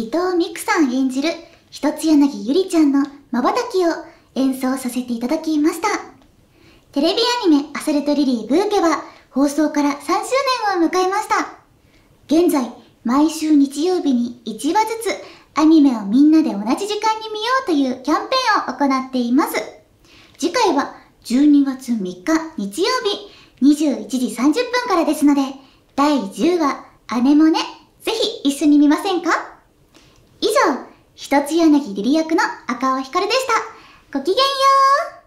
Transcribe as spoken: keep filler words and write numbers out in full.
伊藤美久さん演じる一つ柳ゆりちゃんの瞬きを演奏させていただきました。テレビアニメ「アサルトリリーブーケ」は放送からさんしゅうねんを迎えました。現在毎週日曜日にいちわずつアニメをみんなで同じ時間に見ようというキャンペーンを行っています。次回はじゅうにがつみっか日曜日にじゅういちじさんじゅっぷんからですので、だいじゅうわアネモネ、ぜひ一緒に見ませんか？以上、一つ柳リリ役の赤尾ひかるでした。ごきげんよう。